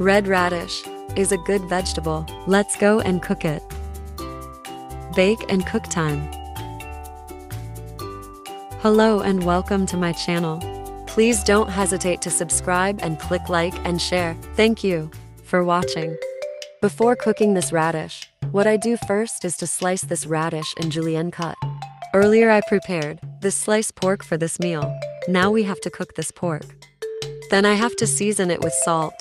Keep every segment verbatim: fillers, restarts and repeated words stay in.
Red radish is a good vegetable. Let's go and cook it. Bake and cook time. Hello and welcome to my channel. Please don't hesitate to subscribe and click like and share. Thank you for watching. Before cooking this radish, what I do first is to slice this radish and julienne cut. Earlier I prepared this sliced pork for this meal. Now we have to cook this pork. Then I have to season it with salt.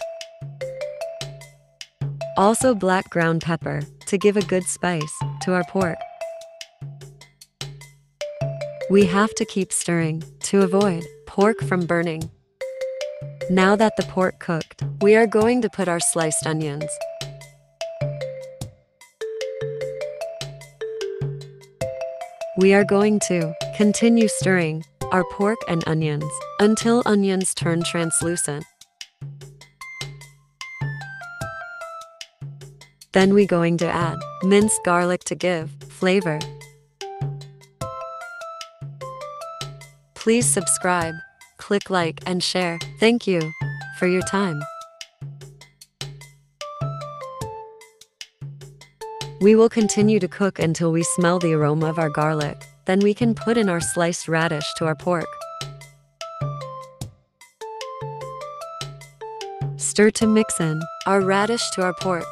Also black ground pepper to give a good spice to our pork. We have to keep stirring to avoid pork from burning. Now that the pork cooked, we are going to put our sliced onions. We are going to continue stirring our pork and onions until onions turn translucent. Then we going to add minced garlic to give flavor. Please subscribe, click like and share. Thank you for your time. We will continue to cook until we smell the aroma of our garlic. Then we can put in our sliced radish to our pork. Stir to mix in our radish to our pork.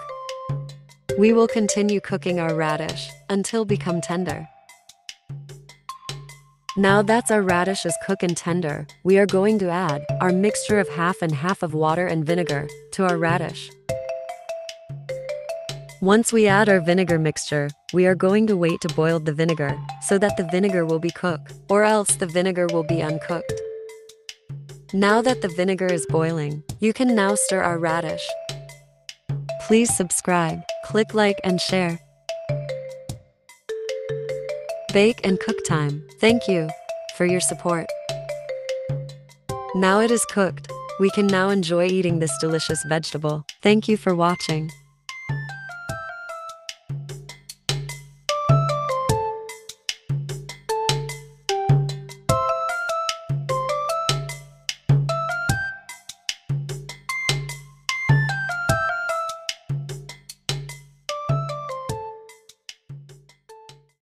We will continue cooking our radish until become tender. Now that our radish is cooked and tender, we are going to add our mixture of half and half of water and vinegar to our radish. Once we add our vinegar mixture, we are going to wait to boil the vinegar so that the vinegar will be cooked, or else the vinegar will be uncooked. Now that the vinegar is boiling, you can now stir our radish. Please subscribe, click like and share. Bake and cook time. Thank you for your support. Now it is cooked. We can now enjoy eating this delicious vegetable. Thank you for watching.